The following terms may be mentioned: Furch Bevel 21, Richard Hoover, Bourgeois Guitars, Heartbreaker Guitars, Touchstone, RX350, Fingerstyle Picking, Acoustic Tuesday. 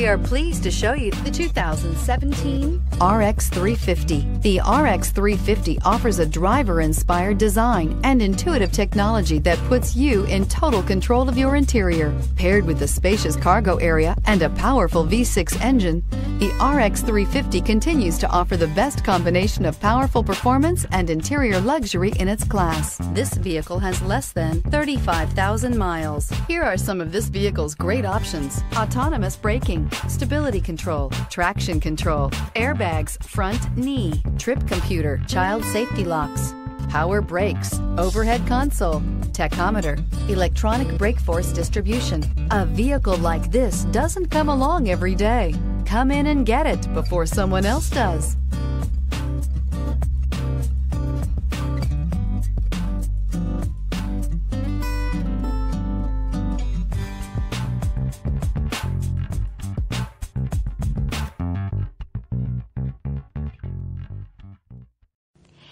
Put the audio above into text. We are pleased to show you the 2017 RX350. The RX350 offers a driver-inspired design and intuitive technology that puts you in total control of your interior. Paired with a spacious cargo area and a powerful V6 engine, the RX350 continues to offer the best combination of powerful performance and interior luxury in its class. This vehicle has less than 35,000 miles. Here are some of this vehicle's great options: autonomous braking, stability control, traction control, airbags, front knee, trip computer, child safety locks, power brakes, overhead console, tachometer, electronic brake force distribution. A vehicle like this doesn't come along every day. Come in and get it before someone else does.